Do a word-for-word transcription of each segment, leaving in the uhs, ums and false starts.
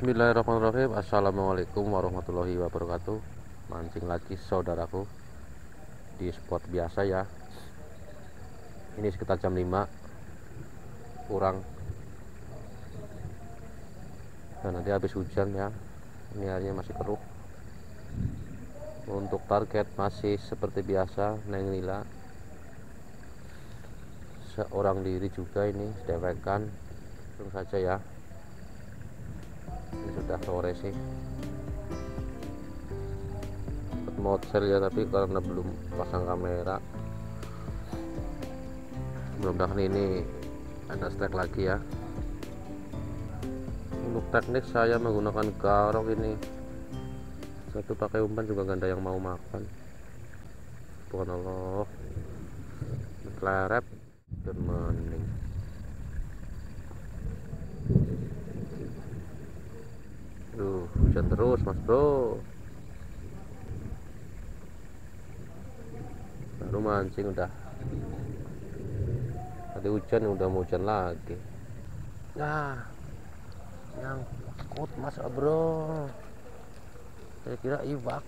Bismillahirrahmanirrahim. Assalamualaikum warahmatullahi wabarakatuh. Mancing lagi saudaraku di spot biasa ya. Ini sekitar jam lima kurang. Dan nanti habis hujan ya. Ini airnya masih keruh. Untuk target masih seperti biasa, Neng Lila. Seorang diri juga ini, sedewekan. Langsung saja ya. Ini sudah sore sih, mau share ya, tapi karena belum pasang kamera. Mudah-mudahan ini ada strike lagi ya. Untuk teknik saya menggunakan garok ini, satu pakai umpan juga ganda yang mau makan. Tuhan Allah, kelerep dan mening. Duh, hujan terus mas bro. Baru mancing udah tadi hujan, udah mau hujan lagi. Nah, nyangkut mas bro, saya kira iwak.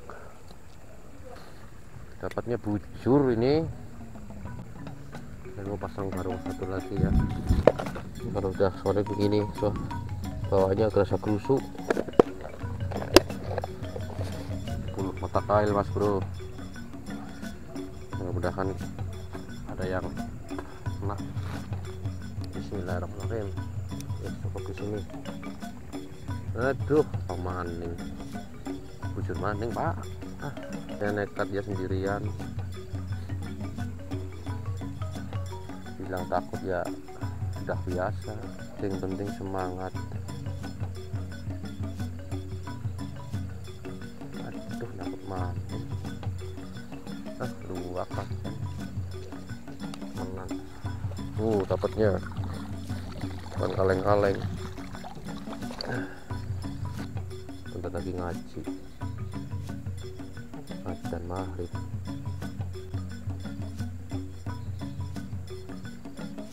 Dapatnya bujur ini. Saya mau pasang garung satu lagi ya, kalau udah sore begini. So, bawahnya kerasa kerusuk. Kotak kail mas bro, mudah-mudahan ada yang kena. Bismillahirrahmanirrahim. Ya, cukup di sini. Aduh, pemaning, bujur maning pak. Ah, saya nekat ya sendirian. Bilang takut ya sudah biasa. Yang penting semangat. Ah, luak kan. Menan. Uh, dapatnya bukan kaleng-kaleng. Bentar lagi ngaji. Azan maghrib.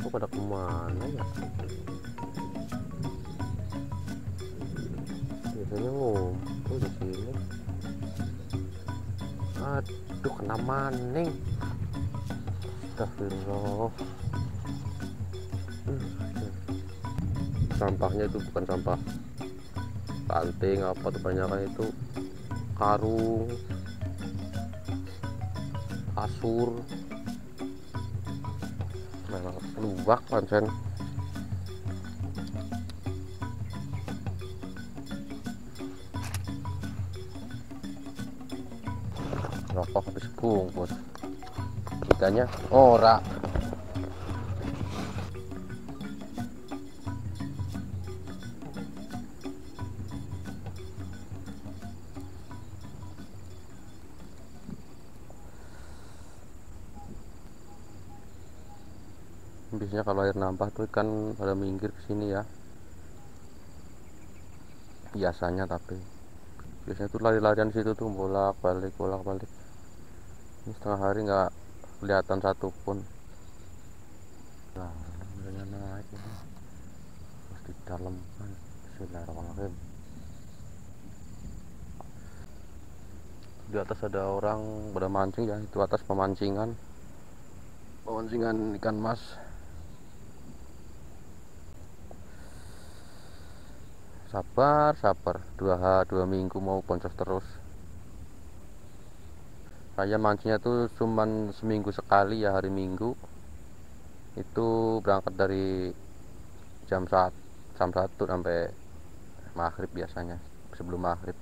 Kok pada kemana ya? Biasanya ngumpul di sini. Aduh, kena maning. Astagfirullah. Hmm. Sampahnya itu bukan sampah banting apa tuh, banyaknya itu karung, kasur, memang luwak pancen. Rokok habis bungkus, ikannya ora. Biasanya kalau air nambah tuh ikan pada minggir ke sini ya. Biasanya tapi biasanya tuh lari-larian situ tuh, bolak-balik bolak-balik. Ini setengah hari nggak kelihatan satupun. Nah, benernya naik ini. Pasti dalam kan. Bismillahirrahmanirrahim. Di atas ada orang pada mancing ya. Itu atas pemancingan. Pemancingan ikan mas. Sabar, sabar. Dua, dua minggu mau boncos terus. Saya mancingnya tuh cuman seminggu sekali ya, hari Minggu. Itu berangkat dari jam satu sampai maghrib biasanya, sebelum maghrib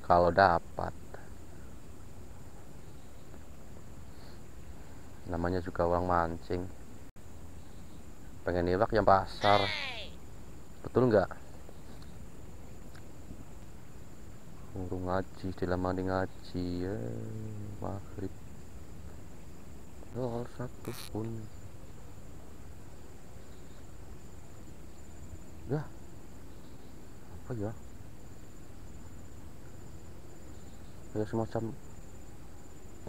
kalau dapat. Namanya juga orang mancing, pengen iwak yang pasar, betul nggak? Ngurung ngaji, di lama di ngaji ya, maghrib nol satu pun ya, apa ya, ya semacam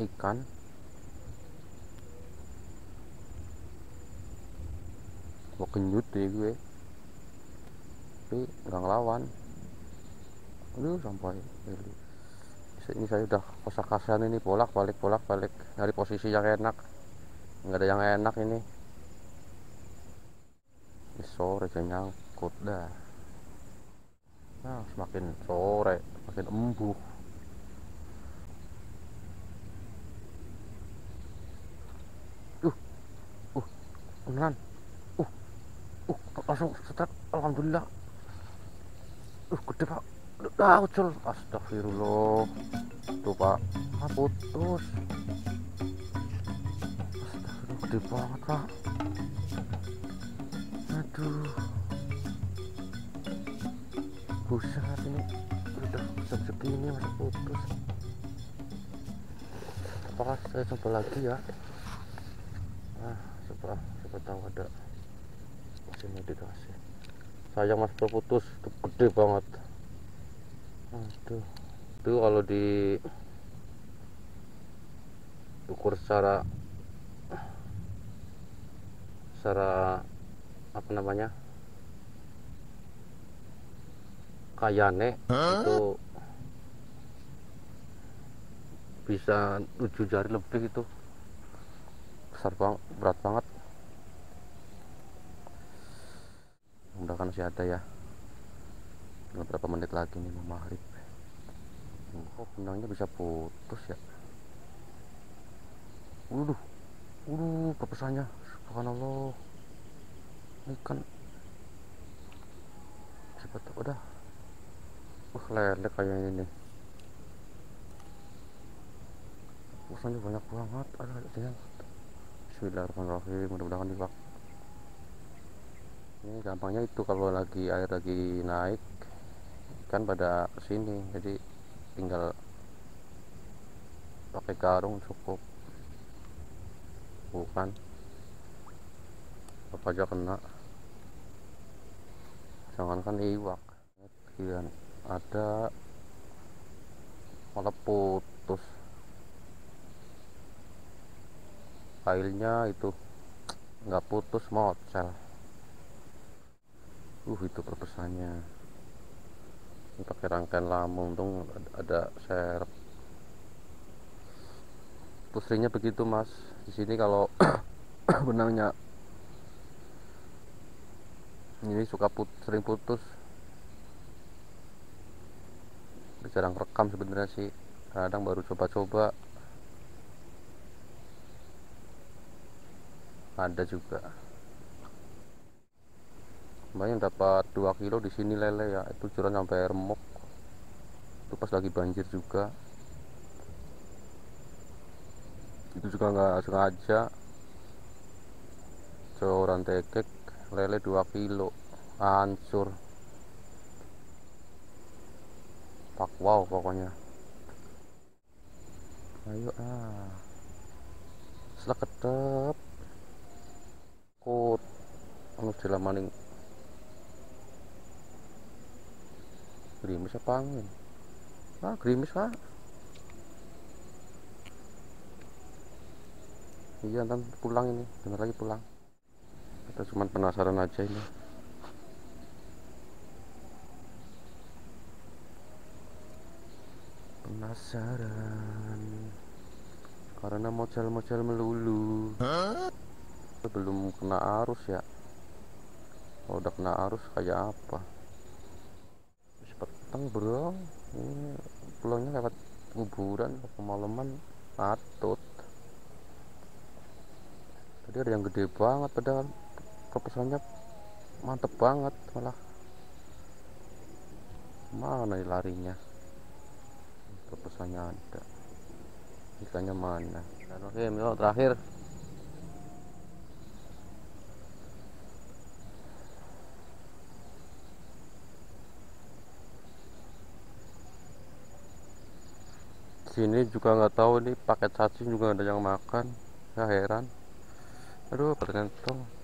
ikan. Mau kenyut deh gue. tapi nggak ngelawan. Aduh, sampai ini saya udah kosak-kasan ini, bolak-balik bolak-balik dari posisi yang enak, nggak ada yang enak ini. Ini sore jangan nyangkut dah. Nah, semakin sore makin embuh. Uh, uh, beneran. Uh, uh, langsung setrek. Alhamdulillah. Uh, gede pak. Ah, ucul. Astagfirullah. Tuh pak, ah, putus. Astagfirullah, gede banget pak. Aduh. Buset ini. Udah besar segini masih putus. Apakah saya coba lagi ya? Nah, coba, coba tahu ada masih meditasi. Sayang mas putus, gede banget. Aduh, itu kalau di ukur secara secara apa namanya kayane huh? Itu bisa tujuh jari lebih itu. Besar banget, berat banget. Mudah-mudahan sih ada ya. Beberapa menit lagi nih mau maghrib. Kok benangnya bisa putus ya? Waduh, waduh, kepesannya. Subhanallah. Ini kan cepat udah. Wah, lelek kayaknya ini. Kepesannya banyak banget. Ada yang Bismillahirrahmanirrahim, mudah-mudahan di bak. Ini gampangnya itu kalau lagi air lagi naik kan pada sini, jadi tinggal pakai garung cukup, bukan apa aja kena, jangankan iwak, kian ada malah putus. Airnya itu nggak putus, mocel. Uh itu perpesannya. Ini pakai rangkaian lama, untung ada serep. Pusingnya begitu mas. Di sini kalau benangnya ini suka put, sering putus. Jarang rekam sebenarnya sih. Kadang baru coba-coba. Ada juga banyak dapat dua kilo di sini lele ya, itu curan sampai remuk. Itu pas lagi banjir juga, itu juga nggak sengaja curan tekek lele dua kilo hancur pak. Wow pokoknya ayo ah selak ketep kut harus dilamaning gerimis apa angin? Ah gerimis pak. Iya nanti pulang ini, bentar lagi pulang. Kita cuma penasaran aja ini. Penasaran karena mocel-mocel melulu. Huh? Belum kena arus ya. Kalau udah kena arus kayak apa? Petang bro, ini pulangnya lewat kuburan pemalaman atut. Tadi ada yang gede banget, padahal kepesannya mantep banget malah. Mana larinya? Kepesannya ada. Ikannya mana? Oke, yuk terakhir. Sini juga nggak tahu nih, paket cacing juga ada yang makan, nggak heran. Aduh pertanyaan dong.